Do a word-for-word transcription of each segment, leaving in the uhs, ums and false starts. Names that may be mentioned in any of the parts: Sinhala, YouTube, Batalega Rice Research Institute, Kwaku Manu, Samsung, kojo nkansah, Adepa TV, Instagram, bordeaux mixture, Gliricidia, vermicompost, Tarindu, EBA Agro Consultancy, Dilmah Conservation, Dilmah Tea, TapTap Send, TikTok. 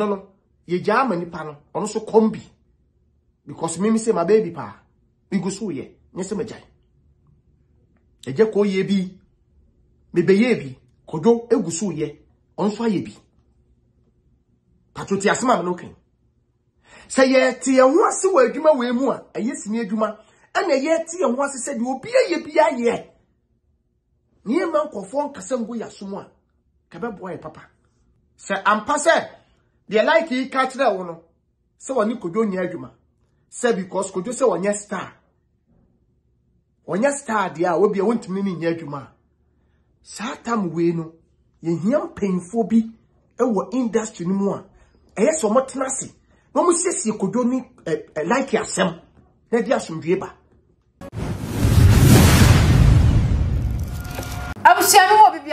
No, no. Ye jam and pano. On so combi. Because me say my baby pa. Bigusu ye. Nese me jai. Eje ko ye bi. Me be ye bi. Kodo egusu ye. On so ye bi. Patoti asima no ken. Say ye ti ye ho ase wa adwuma we mu a. Eye sini adwuma. Ana ye ti ye ho ase se de obi ye bi aye. Ni man kofon kasango ya somo a. Kabe boy papa. Se ampase de like e catch na wo no se woni kojo nya adwuma se because kojo se wonya star wonya star dia wo bia wontimi ni nya adwuma satam we no ye hiam painful bi e wo industry ni mu a eye so motenase no mu siesie kojo ni like asem na dia somdwe ba Siamo bibi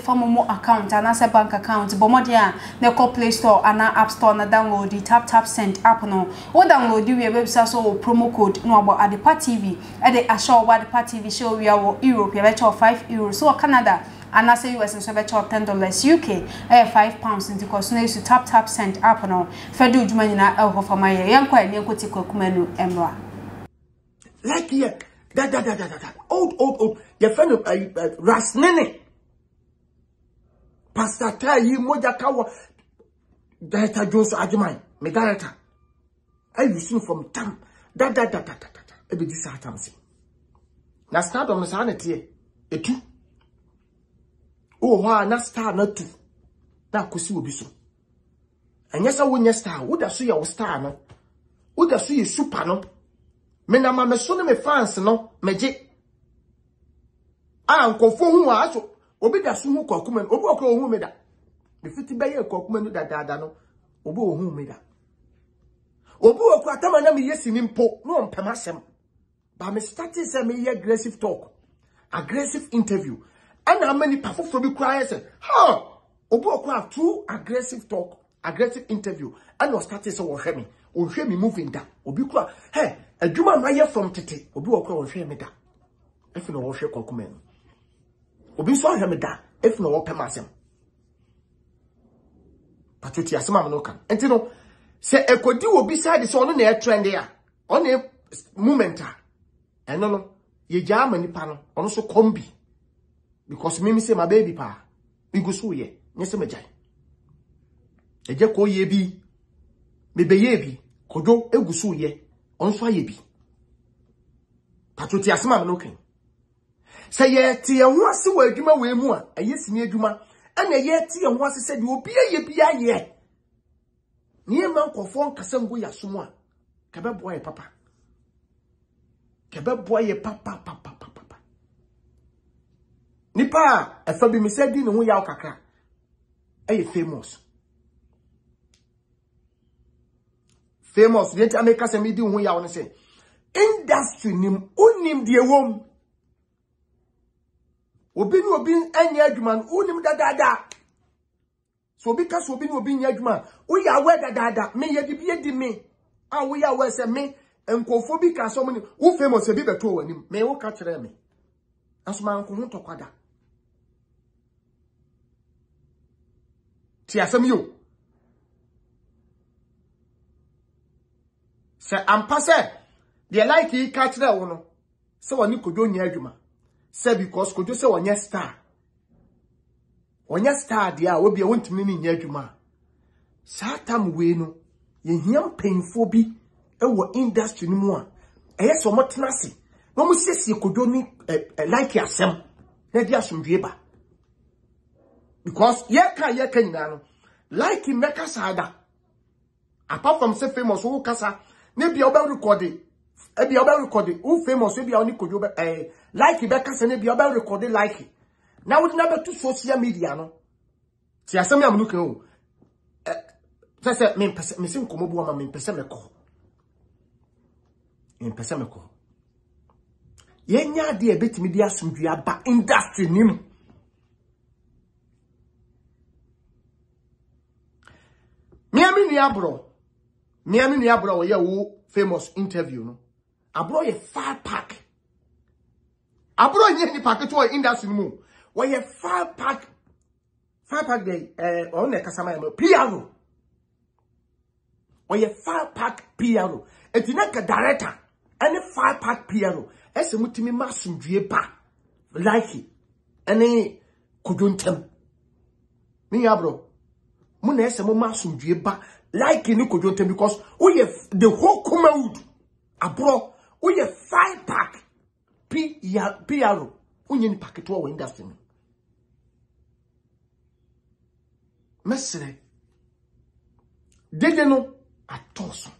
form more account and as a bank account bomodia the call play store and app store na download the tap tap send app no or download the website so promo code no about Adepa T V at the ashore Adepa T V show we are Europe you bet five euros so Canada and as U S and so bet ten dollars U K five pounds into cost no to tap tap send app no fedu djumani na elho for my yankwa and yanko tiko kumenu emra like yeah that that that that old old old your friend of Rasnene Pastor Tayi Mojakawa Director Jones Adjumai, my director. I listen from Tam. Da da da da da da. I be this at Tamsi. Na star dom sa na tie. Etu. Oh ha na star na tu. Na kosi obi so. Anya sa wonya star, wo da so ya wo star no. Wo da so ye super no. Me na ma me so na me fans no, meje. Ah nkofo hu aso. Obi da so hu Kwaku Manu obi okro hu me da me fiti be ye Kwaku Manu da da da no obi hu me da obi okro atama na me yesi ni mpo no mpema sem ba me starting say me ye aggressive talk aggressive interview and how many pafofro bi cry say ha obi okro have two aggressive talk aggressive interview and was starting say wo hwe me wo hwe me moving da obi kro hey adwuma ma ye from tete obi okro wo hwe me da efi no wo hwe Kwaku Manu Obi so hwe me da if no wo pemasem patoti asema no kan enti no se ekodi obi side se ono na e trend ya ono momenta eno no ye jama nipa no ono so combi because me me say my baby pa bigusu ye nyese me jai eje ko ye bi me be ye bi kodo egusu ye ono so ye bi patoti asema no kan Say ye ti ehu ase wa adwuma we mu a eye sini adwuma ana ye ti ehu ase se de obi aye bi aye ni e man kofon kasango ya somo a kebe boy papa kebe boy papa papa papa nipa afa bi mi se di ne ho ya okakra eye famous famous yet ameka se mi di ho ya won se industry nim onim de ewom Obi no obi anya adwuma no unim dadada. So obi ka so obi no obi nya adwuma, wo ya we dadada, me ye bibi ye di me. A wo ya we se me enkofo bi ka so me wo famous se bi beto wanim, me wo ka kire me. Aso ma nko ho tokwada. Ti asem yo. Se ampa se, de like e ka kire wo no. Se woni kodo nya adwuma. Say because kojo se wonya star wonya star dia wo bia wontimi ni nya adwuma satam we no ye hiam painful bi e wo industry ni mu a eye so motenase no mu siesie kojo ni like asem na dia somdwe ba because ye ka ye ka nyina no like meka sada apart from say famous wo kasa na bia oba record Ebi oba record o famous ebi oni kojo be eh like be ka se na ebi oba record like na wo na be to social media no ti asem am look o Sasa me mpese me sinko mobu ama me mpese meko. Me mpese meko. Yenya de ebetimi di asomdua ba industry nim. Me ami ni abro. Me ami ni abro ye wo famous interview no. Abro ye far pack. Abro ye ni pack to industry mu. Wo ye far pack. Far pack dey eh on e kasama e piano. Or ye five pack piano. And you a director. Any five pack piano. As a mutimi massum diepa. Like it. Any kuduntem. Me abro. Muna as a massum diepa. Like in kuduntem because we have the whole command. Abro. We have five pack piano. Union packet to our industry. Messere. Did no? Atoso.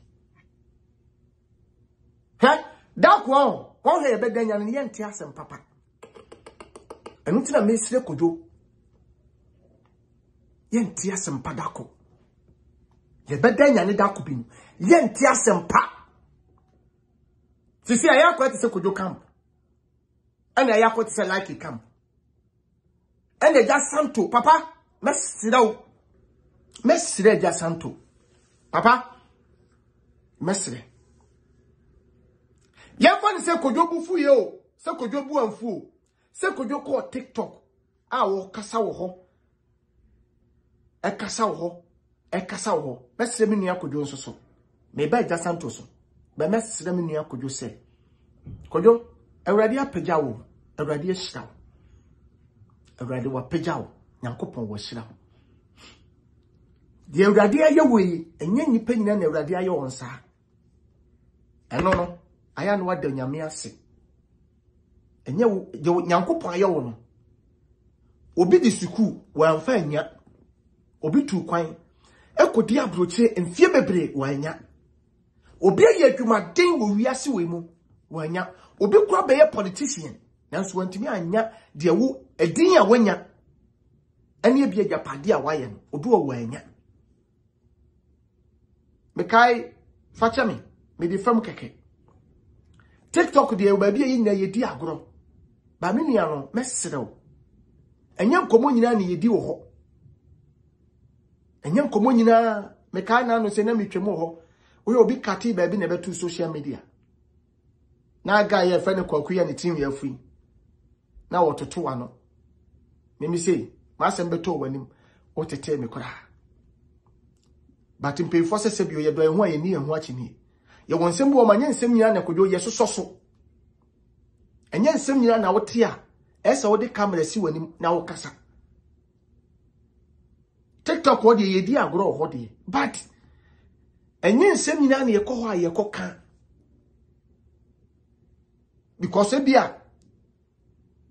Hey, that one, one here be denya ni yenti asem papa. Enu ti na mesire kojo. Yenti asem pa dako. Ye be denya ni dako binu. Yenti asem pa. Sisi aya kwete se kojo camp. Ana aya kwete se like camp. Ene ja santo papa, mesire o. Mesire ja santo. Papa Mesre. Yafan se kojobu fu yo, se kojobu anfu, se kojoko TikTok. A wo kasa wo ho. E kasa wo ho, e kasa wo ho. Mesre mi nua kojo nso so. Me ba ja santoso. Ba mesre mi nua kojo se. Kojo, awrade apagya wo, awrade ahyira wo. Awrade wa pagya wo, Nyankopon wa ahyira wo. The Euradia Yaway, and Yanni Penny and Euradia Yonsa. And no, no, I am what the Yamia say. And you, Yanko Payon. Obi the Suku, where I'm fine yet. Obi two quine. Echo diabroche and Fiebre, wine yet. Obi yet you my day will reassi wemo, wine yet. Obi crab a politician. Nance went to me and yet, dear woo, a dinner when yet. And you be a Japadia wine, or do a wine yet. Mekai facha me me de fam keke TikTok de ba bia yin na yedi agro ba me nua no mesrew enya nkomo nyina na yedi wo ho enya nkomo nyina mekai na no se na metwem ho wo ye obi kate ba bi na betu social media na ga ye fa ne Kwaku ya ne team ya fui na wototo ano me mi sei ma sem beto wanim o tete me kora but in pay for sebio ye do ehu a ye ni ehu a chini ye wonsem wo manye nsem nyina na kojo ye sososo enye nsem nyina na wote a esa wo de camera si wanim na wo kasa TikTok wo de ye di agro ho de but enye nsem nyina na ye ko ho a ye ko ka because e bia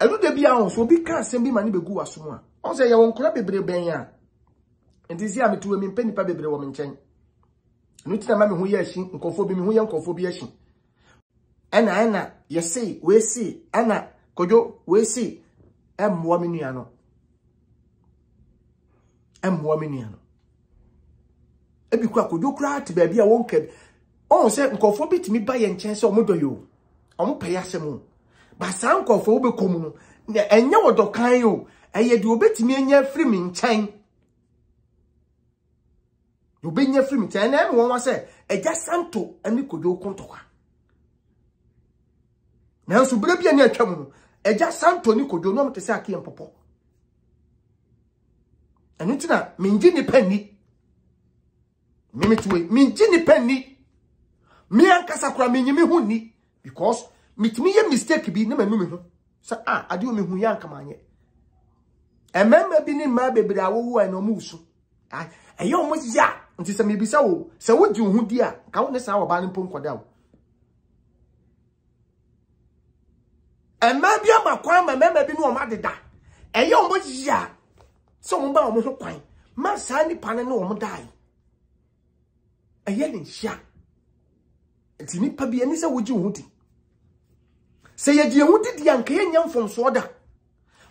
A little beyond, so be can't send me money to go as someone. On say, I won't crab a brebia. And this year, I'm to a penny paper woman chain. Not a mammy who yes, unconfobing who young confobiation. Anna, Anna, yes, see, we see, Anna, Kojo, we see, M. Waminiano. M. Waminiano. Every crack would you cry to baby a wonked. Oh, sir, unconfobit me by and chance or murder you. I'm pay us a moon. But some confobit communal, and no dog can you, and yet you bet me and your freeman chain. You be near free ten and one was a just santo and you could do contour. Now, so brave your near chum, a just santo you could do not to Saki and Popo. And it's not mean Jinny Penny. Mimi to it mean Jinny Penny. Me and Cassacra mean me honey because meet me a mistake be no minimum. So ah, I do me who young come on yet. A member be named my baby, I will and no moose. I you almost ya until some maybe so. So what do you dear? Countless hour banning punk down. And maybe I'm a crime, and maybe no matter that. And you almost ya. Some bound with a coin. Man, sandy pan and no die. A yelling sha. It's in Pabby and Nisa would you woody. Say a dear woody the uncanny young from soda.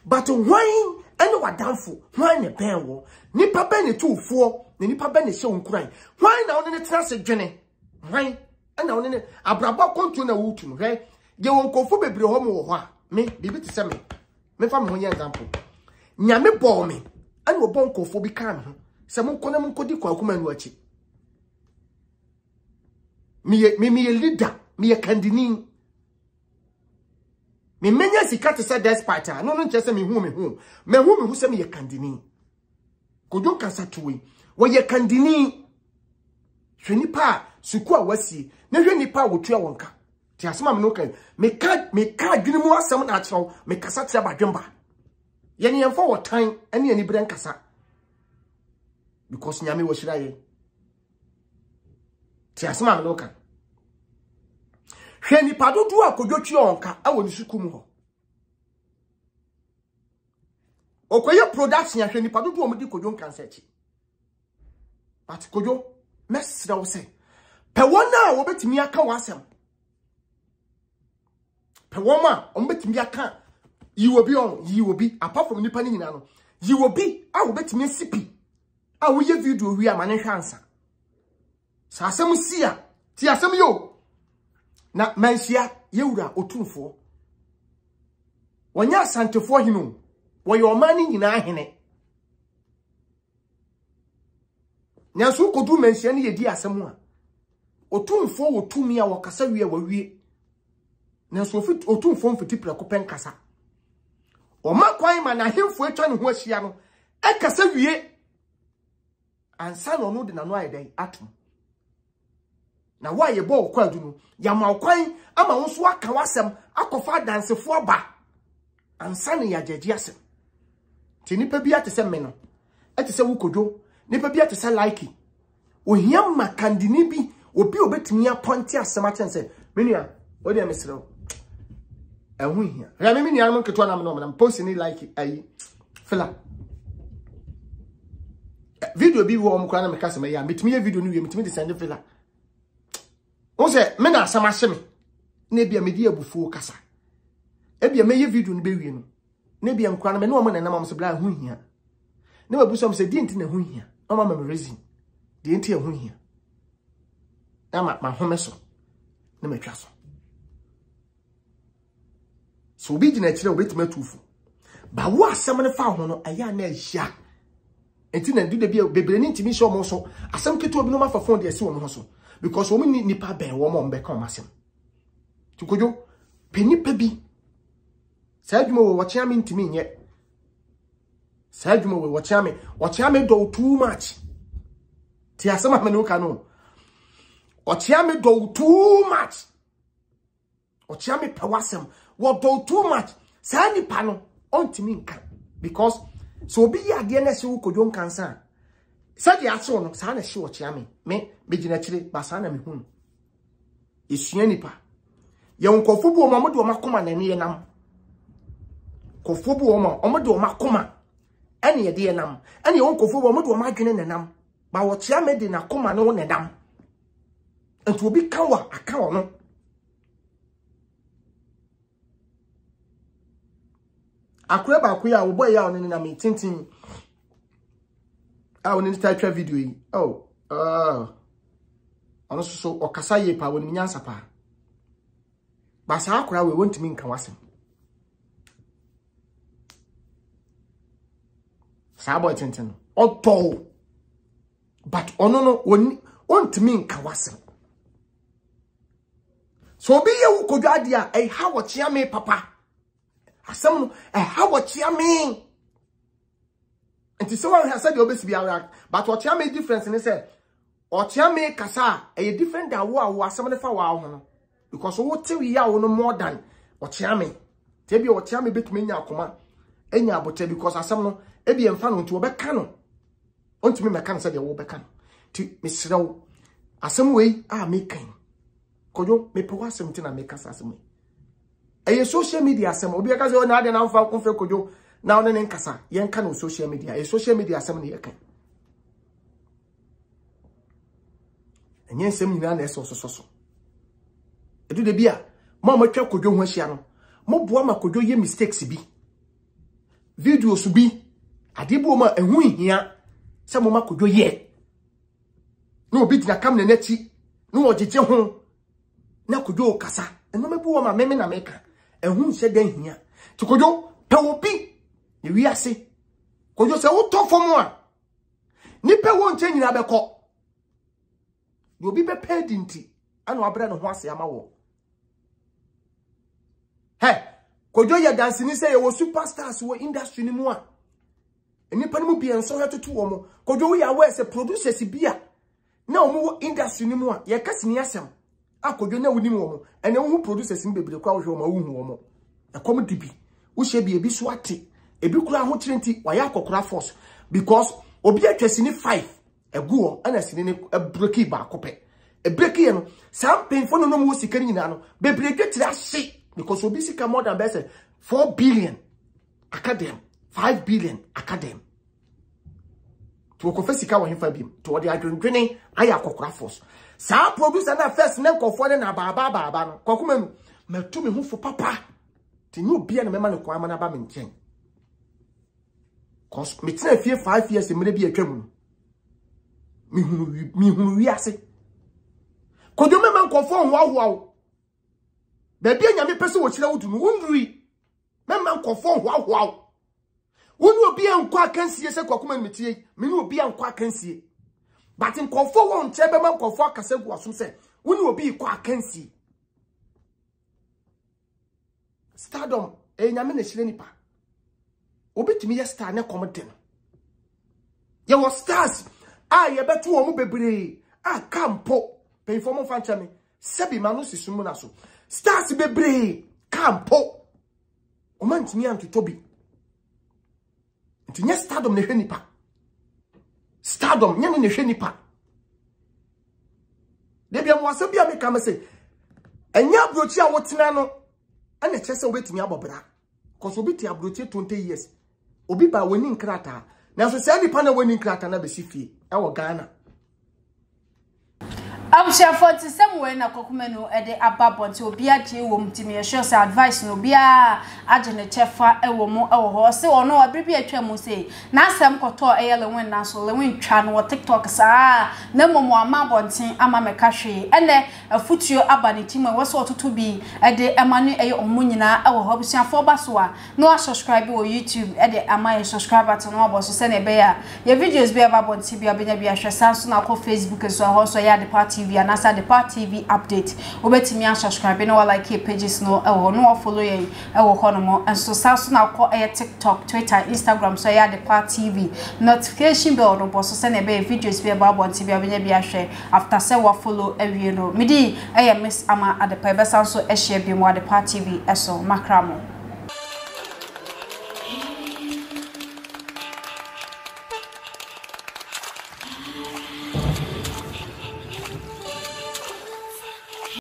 But why? And what down for? Why in a pen war? Nipper Benny two four, the Nipper Benny so crying. Why now in a transit journey? Right? And now in a brabble contour wood, right? You won't go for baby home or me, baby to send me. Me from one example. Nyame bore me, and we're bonko for become. Someone connum could equal woman watching. Me, me, me a leader, me a candidine. Me menya sikata sa despite no no nchese me hu me hu me hu me hu se me ye kandini kojo kasa tuwe we ye kandini hweni pa suku a wasi na hweni pa wotua wonka ti asema me no kan me ka me ka dwene mu asem na akyero me kasa tira badwemba ye ne yemfo wotan ene ani bren kasa because nyame wo hiraye ti asema me no kan Heni padudu akojotwe onka awoni sukum ho. Okoye production heni padudu omudi kojon kansechi. But kojo mesra wo se. Pe wona wo betimi aka wasem. Pe woma o betimi aka yi obi on yi obi apart from nipa ni nyina no. Yi obi a wo betimi sipi. A wo ye video wi amane hwansa. Sa asem si a ti asem yo. Na mansia yewura otumfo wonya santefo hinu wo your mani nyina hene nyasu kodu mansia ne yedi asem a otumfo wotumi a wokasa wie wawie nyasu ofi otumfo mfiti prekopen kasa oma kwan ma na hemfo etwa ne ho ahia no ekasa wie ansa no no de na no aidan atom na wa ye bo kwa du no ya ma kwan ama wo so aka wasem akofa dansefo aba ansa ne ya jagi asem ti nipa bia te se me no e te se wo kojo nipa bia te se like ohia ma kandini bi obi obetumi aponte asem atense menua wo de mesrew ehun hia ra me menua no ketwa na me no post ni like ayi fela video bi wo omkwa na me kasa me ya metumi ya video ni we metumi de sende fela Ose mena samashemi na bia medi abufuo kasa e bia meye video ne bewie no na bia nkwa na me no na namam so bla hu hia na babusom se di nti na hu hia no ma me reason di nti e hu hia na ma ma homeso na matwa so so bi di na kire obetima tufo ba wo asem ne fa ho no aya na ahia enti na du de bia bebre ni ntimi so mo so asem keto bi no ma fa fon de se wo mo so because women need nipa ben woman on become masem. Tukojo, penny pebi. Said you were watching to me yet. Said you were watching me. Watching me do too much. Tiasama menocano. Watching me do too much. Watching me pawasem. What do too much? Sandy pano on to me because so be ya again so could don't cancer. Said the answer no, Sana show what yammy. Me, Bijinatri, Basana me whom. Is Yenipa. Young Kofubu, Mamadu Macoma, and Yenam. Kofubu, Omadu Macoma, and Yedenam, and your uncle for Mamadu Magin and Nam. But what yammed in a coma no nedam. And to be cower, a cow no. A crab, we are way out in a meeting. I want to start a video. Oh, uh, I'm so or Kasaye pa when Minyansa pa. Basa Akura we won't mean Kawasim. Sabo Tintin, or tall, but on no one won't mean Kawasim. So be a Kodadia, a how what ya may, Papa. Some a how what ya mean. And someone has said, you'll be around, but what you make difference in this? What you make Kasa a different than what was some of the hour because what tell you no more than what you make. Tell you what you make between your command and your bottle because I summon a be and found to a back canon. On to me, my cancer, the Wobecan. To Miss Row, as some way I make him. Koyo, me power something and make us as me. A social media, some Obiaca's own other now found Confer Koyo, now and Encasa, Yankan social media, a social media, some Yakan. And yes, some Yan S. also. I do the beer. Mama Chap Koyo Moshiano. Mo Buama Koyo ye mistakes be. Videos be. A deboma and win here. Some mamma could do ye. No beating a come and netty. No, Jim home. Now could do Cassa, and no poor my men and maker. And whom said then here? To Kodo, Pawopi, the we are say. Kodo say, oh, talk for more. Nipper won't change in Abaco. You'll be prepared in tea. I know a brand of once Yamaw. Hey, Kodo, you're dancing, say, oh, superstars were industry in one. And you can't be answered to two or more. Kodo, we are where the producers be. Now, more industry no more. You're casting yasam. I could do no more. And no one produces him be the crowd from my own woman. A comedy be. We shall be a bit swatty. A big crowd twenty, why I could craft force. Because Obiatressini five, a ghoul, and a sin a breaky bar copper. A breaky and some painful no more security nano. Be breaking to that shit. Because Obisica more than best four billion academ. Five billion academ. To confess, you him for him. To the adrenaline, I have cocoa force. Some produce and first name for foreign ababa baba. Kwaku Manu, me to me who for papa. The new beer and member of Kwamana Baminchen. Cause me ten fear five years and maybe a tremble. Me who we are sick. Could you remember conform wow wow? The beer and me person was allowed to wound. Member conform wow wow. Wouldn't be on quack and see a second metier, men will be on quack and see. But in conform one chamberman conform cassette was who said, wouldn't be quack and see. Stardom, a naminous lenipa. Obit me a star na commenting. There were stars. I a bet to a mobile. I can't po. Pay for my fanchami. Sebi manus is summonaso. Stars be brave. Can't po. Omant me and to Toby. Nti nye stardom ne hwe nipa. Stardom nye ne hwe nipa. Debia mo asa bia me ka me se enya abrochi a wotena no ana kyese obetumi abobra. Cause obeti abrochi twenty years. Obi ba woni nkrata. Na so se nipa na woni nkrata na besifie. E wo Ghana. I'm sure for the same way na Kwaku Manu e de ababonte obi agye wo mtimi e sure say advice no bia agye ne chefa e wo mo e wo ho se ono abribi atwa mo say na asem koto e yele wen na so lewen twa no TikTok saa na momo amabonte ama meka hwe ene afutuo aba ne timwe wo so ototo bi e de emanu e omo nyina e wo ho busia for baso a no subscribe wo YouTube e de amaye subscribe button wo bo so se ne be ya your videos be ababonte bi abenya bi ahwe sanso na ko Facebook so ho so ya de party T V and as Adepa T V update. Obetimi an subscribe no like your pages no or no follow you or honomo and so Samsung now call air TikTok, Twitter, Instagram, so yeah Adepa T V. Notification bell no boss send a bay videos be about one T V abia share after say what follow every no. Midi I am Miss Ama Adepa Sanso e share be more Adepa T V eso makramo.